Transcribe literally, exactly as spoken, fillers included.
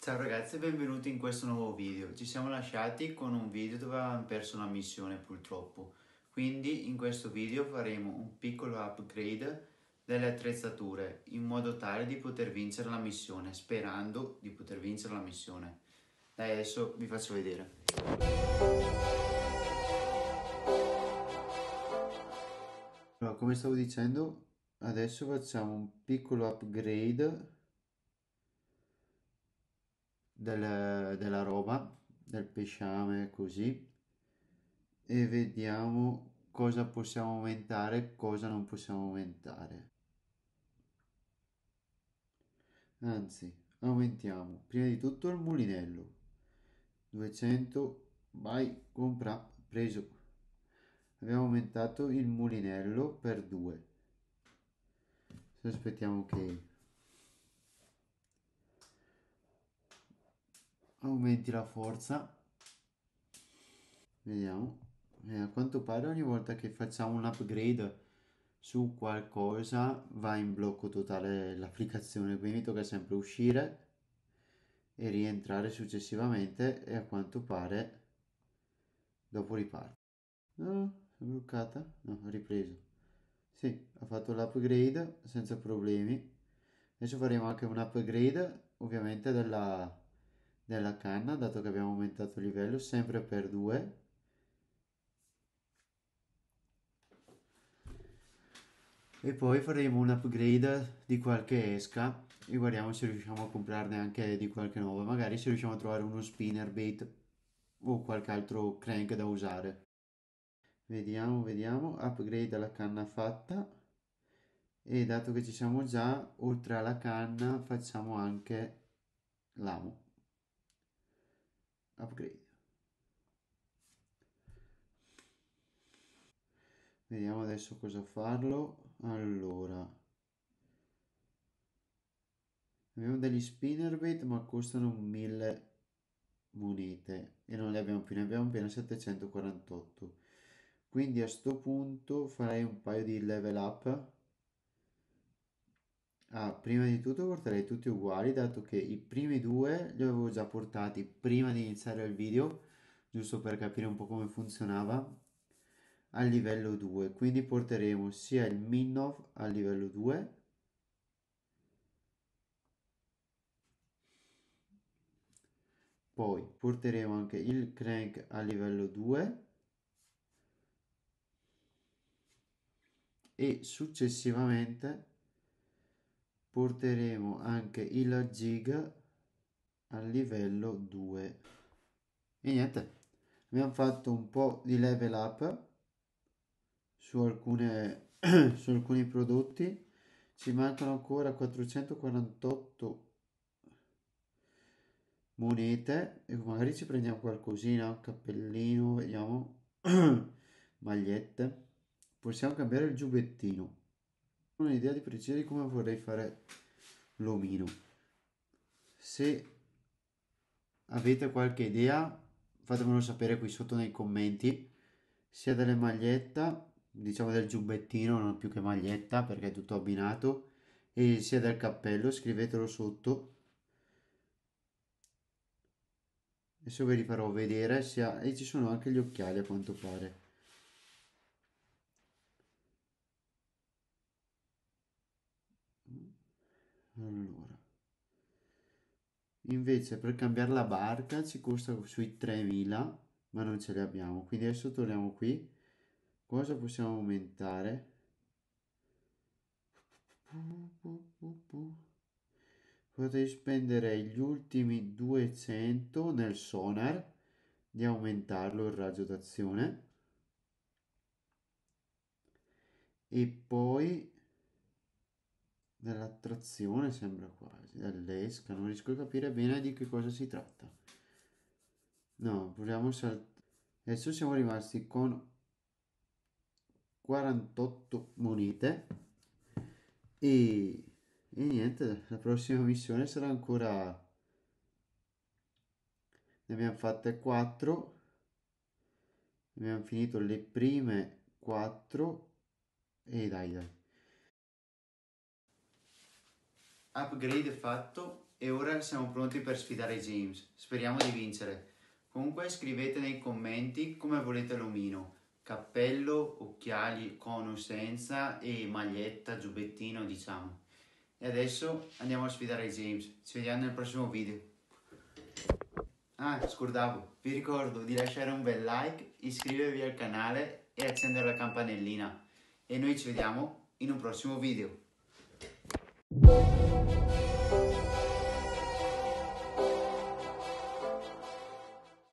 Ciao ragazzi e benvenuti in questo nuovo video. Ci siamo lasciati con un video dove avevamo perso una missione purtroppo, quindi in questo video faremo un piccolo upgrade delle attrezzature in modo tale di poter vincere la missione, sperando di poter vincere la missione. Dai, adesso vi faccio vedere. Allora, come stavo dicendo, adesso facciamo un piccolo upgrade del, della roba, del pesciame, così, e vediamo cosa possiamo aumentare e cosa non possiamo aumentare. Anzi, aumentiamo prima di tutto il mulinello. duecento, vai, compra, preso. Abbiamo aumentato il mulinello per due. Se aspettiamo che aumenti la forza, vediamo. E a quanto pare ogni volta che facciamo un upgrade su qualcosa va in blocco totale l'applicazione, quindi tocca sempre uscire e rientrare successivamente, e a quanto pare dopo riparte. No, è bloccata? No, ha ripreso. Sì, ha fatto l'upgrade senza problemi. Adesso faremo anche un upgrade, ovviamente, della, della canna, dato che abbiamo aumentato il livello, sempre per due. E poi faremo un upgrade di qualche esca e guardiamo se riusciamo a comprarne anche di qualche nuova. Magari se riusciamo a trovare uno spinner bait o qualche altro crank da usare. Vediamo, vediamo, upgrade alla canna fatta, e dato che ci siamo già, oltre alla canna facciamo anche l'amo, upgrade. Vediamo adesso cosa farlo. Allora, abbiamo degli spinnerbait ma costano mille monete e non le abbiamo più, ne abbiamo appena settecentoquarantotto. Quindi a sto punto farei un paio di level up. Ah, prima di tutto porterei tutti uguali, dato che i primi due li avevo già portati prima di iniziare il video, giusto per capire un po' come funzionava, al livello due. Quindi porteremo sia il Minnov al livello due, poi porteremo anche il Crank al livello due, e successivamente porteremo anche il Jig al livello due. E niente, abbiamo fatto un po' di level up su, alcune, su alcuni prodotti. Ci mancano ancora quattrocentoquarantotto monete e magari ci prendiamo qualcosina, cappellino, vediamo, magliette. Possiamo cambiare il giubbettino. Non ho un'idea di precisa di come vorrei fare l'omino. Se avete qualche idea fatemelo sapere qui sotto nei commenti, sia delle magliette, diciamo del giubbettino, non più che maglietta perché è tutto abbinato, e sia del cappello, scrivetelo sotto. Adesso ve li farò vedere, sia... e ci sono anche gli occhiali a quanto pare. Allora, invece per cambiare la barca ci costa sui tremila, ma non ce li abbiamo, quindi adesso torniamo qui. Cosa possiamo aumentare? Potrei spendere gli ultimi duecento nel sonar di aumentarlo il raggio d'azione, e poi dell'attrazione, sembra quasi dell'esca, non riesco a capire bene di che cosa si tratta. No, proviamo a saltare. Adesso siamo rimasti con quarantotto monete e, e niente, la prossima missione sarà ancora, ne abbiamo fatte quattro, abbiamo finito le prime quattro e dai dai. Upgrade fatto, e ora siamo pronti per sfidare James. Speriamo di vincere. Comunque scrivete nei commenti come volete l'omino: cappello, occhiali con o senza e maglietta, giubbettino, diciamo. E adesso andiamo a sfidare James. Ci vediamo nel prossimo video. Ah, scordavo, vi ricordo di lasciare un bel like, iscrivervi al canale e accendere la campanellina. E noi ci vediamo in un prossimo video.